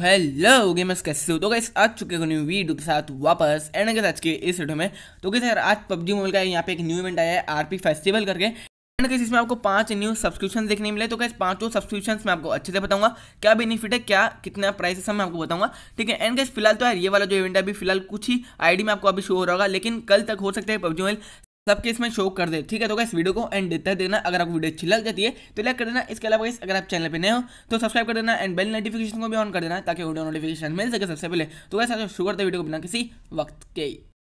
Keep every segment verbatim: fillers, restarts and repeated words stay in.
Hello gamers, कैसे हो? तो गाइस आ चुके हो न्यू वीडियो के साथ वापस एंड अगर आज के इस वीडियो में तो गाइस यार आज पबजी मोबाइल का यहाँ पे एक न्यू इवेंट आया है आरपी फेस्टिवल करके। एंड गाइस इसमें आपको पांच न्यू सब्सक्रिप्शन देखने मिले। तो गाइस पांचों सब्सक्रिप्शन में आपको अच्छे से बताऊंगा क्या बेनिफिट है, क्या कितना प्राइस है, सब मैं आपको बताऊंगा, ठीक है। एंड गाइस फिलहाल तो यार ये वाला जो इवेंट है अभी फिलहाल कुछ ही आईडी में आपको अभी शो हो रहा होगा, लेकिन कल तक हो सकता है पबजी मोबाइल सबके इसमें शो कर दे, ठीक है। तो गाइस वीडियो को एंड देता देना, अगर आपको वीडियो अच्छी लग जाती है तो लाइक कर देना। इसके अलावा गाइस अगर आप चैनल पे नए हो तो सब्सक्राइब कर देना एंड बेल नोटिफिकेशन को भी ऑन कर देना ताकि वीडियो नोटिफिकेशन मिल सके सबसे पहले। तो गाइस आज शुरू करते हैं वीडियो को बिना किसी वक्त के।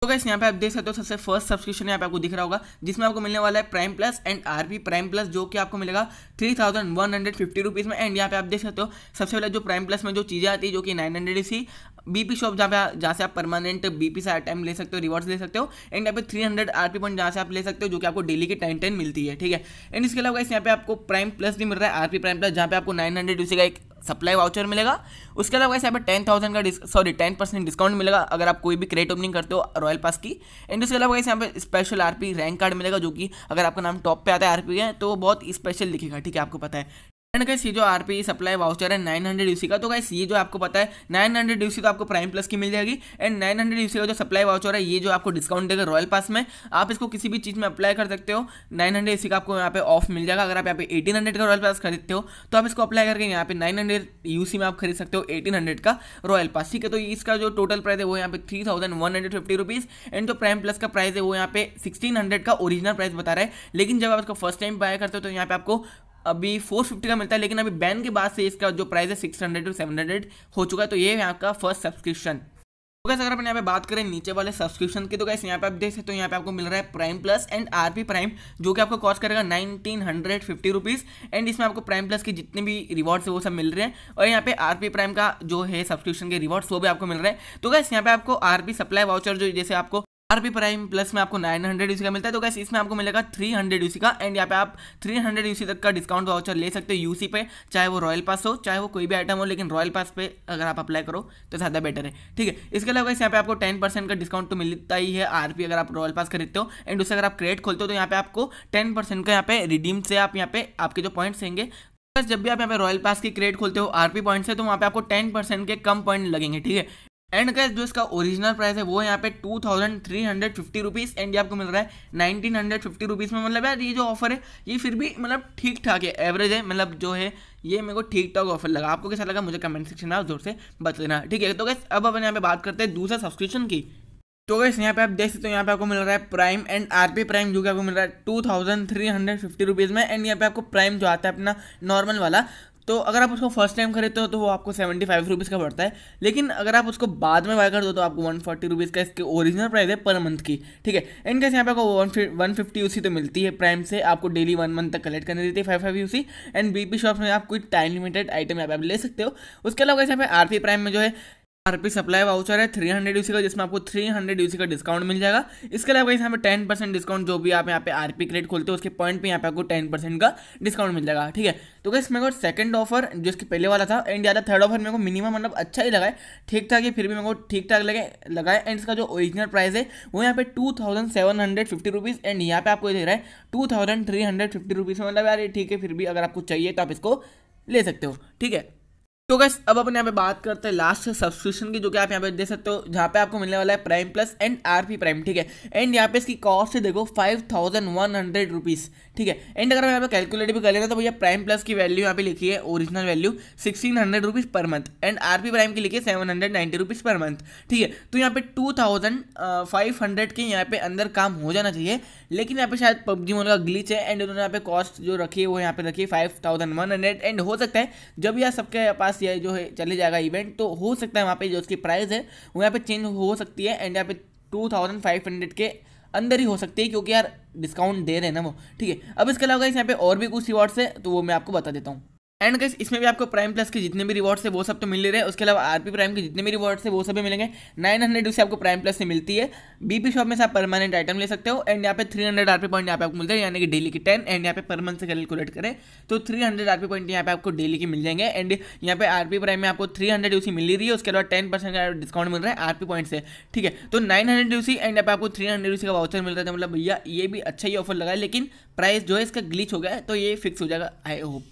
तो गाइस यहाँ पे आप देख सकते हो सबसे फर्स्ट सब्सक्रिप्शन यहाँ पे आपको दिख रहा होगा, जिसमें आपको मिलने वाला है prime plus and RP prime plus, जो कि आपको मिलेगा three thousand one hundred fifty rupees में। एंड यहाँ पे आप देख सकते हो सबसे पहले जो प्राइम प्लस में जो चीज़ें आती है, जो कि नाइन हंड्रेड सी बीपी शॉप, जहाँ पे जहाँ से आप परमानेंट बीपी से आइटम ले सकते हो, रिवॉर्ड्स ले सकते हो। एंड यहाँ पे थ्री हंड्रेड आरपी पॉइंट जहाँ से आप ले सकते हो, जो कि आपको डेली की टेन टेन मिलती है, ठीक है। एंड इसके अलावा इस यहाँ पे आपको प्राइम प्लस भी मिल रहा है आरपी प्राइम प्लस, जहाँ पे आपको नाइन हंड्रेड यूसी का एक सप्लाई वाउचर मिलेगा। उसके अलावा यहाँ पे टेन थाउजेंड का सॉरी टेन परसेंट डिस्काउंट मिलेगा अगर आप कोई भी क्रेट ओपनिंग करते हो रॉयल पास की। एंड उसके अलावा यहाँ पे स्पेशल आरपी रैंक कार्ड मिलेगा, जो कि अगर आपका नाम टॉप पे आता है आरपी है तो बहुत स्पेशल दिखेगा, ठीक है, आपको पता है। एंड गाइस ये जो आरपी सप्लाई वाउचर है नाइन हंड्रेड यूसी का, तो गाइस ये जो आपको पता है नाइन हंड्रेड यूसी तो आपको प्राइम प्लस की मिल जाएगी। एंड नाइन हंड्रेड यूसी का जो सप्लाई वाउचर है ये जो आपको डिस्काउंट देगा रॉयल पास में, आप इसको किसी भी चीज़ में अप्लाई कर सकते हो। नाइन हंड्रेड यूसी का आपको यहाँ पे ऑफ मिल जाएगा। अगर आप यहाँ पे एटीन हंड्रेड का रॉयल पास खरीदते हो तो आप इसको अप्लाई करके यहाँ पे नाइन हंड्रेड यूसी में आप खरीद सकते हो एटीन हंड्रेड का रॉयल पास, ठीक है। तो इसका जो टोटल प्राइस है वो यहाँ पे three thousand one hundred fifty rupees. And जो प्राइम प्लस का प्राइस है वो यहाँ पे सिक्सटीन हंड्रेड का ओरिजिनल प्राइस बता रहा है, लेकिन जब आप इसको फर्स्ट टाइम बाय करते हो तो यहाँ पे आपको अभी फोर फिफ्टी का मिलता है, लेकिन अभी बैन के बाद से इसका जो प्राइस है six hundred to seven hundred हो चुका है। तो ये है आपका फर्स्ट सब्सक्रिप्शन। तो गाइस अगर अपन यहाँ पे बात करें नीचे वाले सब्सक्रिप्शन की, तो गाइस यहाँ पे आप देख सकते हो तो यहाँ पे आपको मिल रहा है prime plus and RP prime, जो कि आपको कॉस्ट करेगा nineteen hundred fifty rupees. And इसमें आपको प्राइम प्लस के जितने भी रिवॉर्ड्स है वो सब मिल रहे हैं, और यहाँ पे आरपी प्राइम का जो है सब्सक्रिप्शन के रिवॉर्ड्स वो भी आपको मिल रहे हैं। तो गाइस यहाँ पे आपको आरपी सप्लाई वाउचर, जो जैसे आपको आरपी प्राइम प्लस में आपको नाइन हंड्रेड यूसी का मिलता है, तो गाइस इसमें आपको मिलेगा थ्री हंड्रेड यूसी का। एंड यहाँ पे आप थ्री हंड्रेड यूसी तक का डिस्काउंट वाउचर ले सकते हो यूसी पे, चाहे वो रॉयल पास हो चाहे वो कोई भी आइटम हो, लेकिन रॉयल पास पे अगर आप अप्लाई करो तो ज़्यादा बेटर है, ठीक है। इसके अलावा यहाँ पे आपको टेन परसेंट का डिस्काउंट तो मिलता ही है आरपी अगर आप रॉयल पास खरीदते हो। एंड उससे अगर आप क्रेट खोलते हो तो यहाँ पे आपको टेन परसेंट का यहाँ पे रिडीम से आप यहाँ पे आपके जो पॉइंट्स होंगे, बस जब भी आप यहाँ पे रॉयल पास की क्रेट खोलते हो आरपी पॉइंट से, तो वहाँ पे आपको टेन परसेंट के कम पॉइंट लगेंगे, ठीक है। एंड गाइस जो इसका ओरिजिनल प्राइस है वो यहाँ पे two thousand three hundred fifty rupees. And ये आपको मिल रहा है नाइनटीन हंड्रेड फिफ्टी रुपीज़ में। मतलब यार ये जो ऑफर है ये फिर भी मतलब ठीक ठाक है, एवरेज है, मतलब जो है ये मेरे को ठीक ठाक ऑफर लगा। आपको कैसा लगा मुझे कमेंट सेक्शन में आप जोर से बताना, ठीक है। तो गाइस अब अपन यहाँ पे बात करते हैं दूसरा सब्सक्रिप्शन की। तो गाइस यहाँ पे आप देख सकते हो यहाँ पे आपको मिल रहा है प्राइम एंड आरपी प्राइम, जो कि आपको मिल रहा है two thousand three hundred fifty rupees में। एंड यहाँ पे आपको प्राइम जो आता है अपना नॉर्मल वाला, तो अगर आप उसको फर्स्ट टाइम खरीदते हो तो वो आपको सेवेंटी फाइव रुपीज़ का पड़ता है, लेकिन अगर आप उसको बाद में बाय कर दो तो आपको वन फोर्टी रुपीज़ का इसके ओरिजिनल प्राइस है पर मंथ की, ठीक है। एंड कैसे यहाँ पे आपको वन वन फिफ्टी यूसी तो मिलती है प्राइम से, आपको डेली वन मंथ तक कलेक्ट करने देती है five five UC. And BP shop में आप कोई टाइम लिमिटेड आइटम यहाँ पे आप ले सकते हो। उसके अलावा कैसे यहाँ पे आरपी प्राइम में जो है आरपी सप्लाई वाउचर है थ्री हंड्रेड यूसी का, जिसमें आपको थ्री हंड्रेड यूसी का डिस्काउंट मिल जाएगा। इसके अलावा यहाँ पे टेन परसेंट डिस्काउंट, जो भी आप यहाँ पे आरपी क्रेड खोलते हो उसके पॉइंट पे यहाँ पे आपको टेन परसेंट का डिस्काउंट मिल जाएगा, ठीक है। तो गाइस मेरे को सेकंड ऑफर जो इसके पहले वाला था एंड ज़्यादा थर्ड ऑफर मेरे को मिनिमम मतलब अच्छा ही लगा है, ठीक ठाक है, फिर भी मेरे को ठीक ठाक लगे लगा है। एंड इसका जो ओरिजिनल प्राइस है वो यहाँ पे two thousand seven hundred fifty rupees. And यहाँ पे आपको दे रहा है two thousand three hundred fifty rupees, मतलब यार ठीक है, फिर भी अगर आपको चाहिए तो आप इसको ले सकते हो, ठीक है। तो गाइस अब अपन यहाँ पे बात करते हैं लास्ट सब्सक्रिप्शन की, जो कि आप यहाँ पे देख सकते हो जहाँ पे आपको मिलने वाला है prime plus and RP prime, ठीक है। एंड यहाँ पे इसकी कॉस्ट देखो five thousand one hundred rupees, ठीक है। एंड अगर हम यहाँ पे कैलकुलेट भी कर लेना तो भैया प्राइम प्लस की वैल्यू यहाँ पे लिखी है original value sixteen hundred rupees per month, and RP prime की लिखी है seven hundred ninety rupees per month, ठीक है। तो यहाँ पे टू थाउजेंड फाइव हंड्रेड के यहाँ पे अंदर काम हो जाना चाहिए, लेकिन यहाँ पे शायद पबजी मोबाइल का ग्लिच है एंड उन्होंने यहाँ पे कॉस्ट जो रखी है वो यहाँ पे रखी है five thousand one hundred. And हो सकता है जब यह सबके पास ये जो है चले जाएगा इवेंट, तो हो सकता है वहाँ पे जो उसकी प्राइस है वो यहाँ पे चेंज हो सकती है एंड यहाँ पे टू थाउजेंड फाइव हंड्रेड के अंदर ही हो सकती है, क्योंकि यार डिस्काउंट दे रहे हैं ना वो, ठीक है। अब इसके अलावा इस यहाँ पे और भी कुछ रिवॉर्ड्स है तो वो मैं आपको बता देता हूँ। एंड गाइस इसमें भी आपको प्राइम प्लस के जितने भी रिवॉर्ड्स है वो सब तो मिल रहे हैं, उसके अलावा आरपी प्राइम के जितने भी रिवॉर्ड्स है वो सब भी मिलेंगे। नाइन हंड्रेड यूसी आपको प्राइम प्लस से मिलती है, बीपी शॉप में से आप परमानेंट आइटम ले सकते हो। एंड यहाँ पे थ्री हंड्रेड आरपी पॉइंट यहाँ पे आपको मिलते हैं, यानी कि डेली की टेन। एंड यहाँ पे पर मंथ से कैलकुलेट करें तो थ्री हंड्रेड आरपी पॉइंट यहाँ पे आपको डेली की मिल जाएंगे। एंड यहाँ पे आरपी प्राइम में आपको थ्री हंड्रेड यूसी मिल रही है, उसके अलावा टेन परसेंट का डिस्काउंट मिल रहा है आरपी पॉइंट से, ठीक है। तो नाइन हंड्रेड यूसी एंड यहाँ पे आपको थ्री हंड्रेड यूसी का वाउचर मिल रहा था, मतलब भैया ये भी अच्छा ही ऑफर लगा है, लेकिन प्राइस जो है इसका ग्लिच हो गया है तो ये फिक्स हो जाएगा आई होप।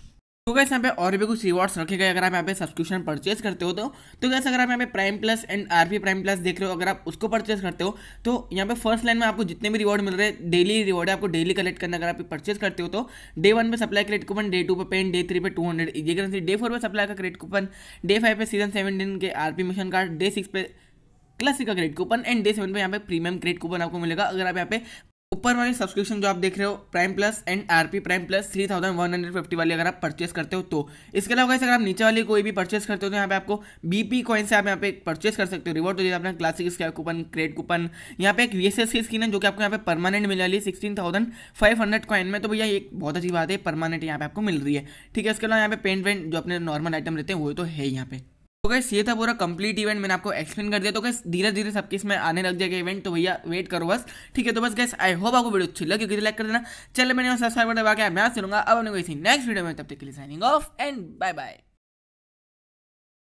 तो गाइस यहाँ पे और भी कुछ रिवॉर्ड्स रखे गए अगर आप यहाँ पे सब्सक्रिप्शन परचेज करते हो तो तो गाइस अगर आप यहाँ पे prime plus and RP prime plus देख रहे हो, अगर आप उसको परचेज करते हो तो यहाँ पे फर्स्ट लाइन में आपको जितने भी रिवॉर्ड मिल रहे हैं डेली रिवॉर्ड है, आपको डेली कलेक्ट करना। अगर आप परचेज करते हो तो डे वन पे supply credit coupon, day two पे पेन, डे थ्री पे two hundred easy currency, day four पे सप्लाई का क्रेडिट कूपन, डे फाइव पे सीजन सेवनटीन के RP mission card, day six पे क्लासिक का credit coupon and day seven पे यहाँ पे प्रीमियम क्रेडिट कूपन आपको मिलेगा। अगर आप यहाँ पे ऊपर वाले सब्सक्रिप्शन जो आप देख रहे हो prime plus and RP prime plus three thousand one hundred fifty वाले अगर आप परचेस करते हो तो। इसके अलावा अगर आप नीचे वाले कोई भी परचेस करते हो तो यहाँ पे आपको बीपी कॉइन से आप यहाँ पे परचेस कर सकते हो रिवॉर्ड। तो जैसे आपने क्लासिक स्कैप कूपन, क्रेड कूपन, यहाँ पे एक वीएसएस की स्किन है जो कि आपको यहाँ पे परमानेंट मिल रही है sixteen thousand five hundred coin में, तो भैया एक बहुत अच्छी बात है, परमानेंट यहाँ पे आपको मिल रही है, ठीक है। इसके अलावा यहाँ पे पेंट वेंट जो अपने नॉर्मल आइटम रहते हैं वो तो है यहाँ पे। तो गाइस ये था पूरा कंप्लीट इवेंट, मैंने आपको एक्सप्लेन कर दिया। तो गाइस धीरे धीरे सबके इसमें आने लग जाएगा इवेंट, तो भैया वेट करो बस, ठीक है। तो बस गाइस आई होप आपको वीडियो अच्छी लगी, क्योंकि लाइक कर देना, चैनल में सब्सक्राइब कर दबा के मैं सुनूंगा अब अपने नेक्स्ट वीडियो में, तब तक के लिए signing off and bye bye.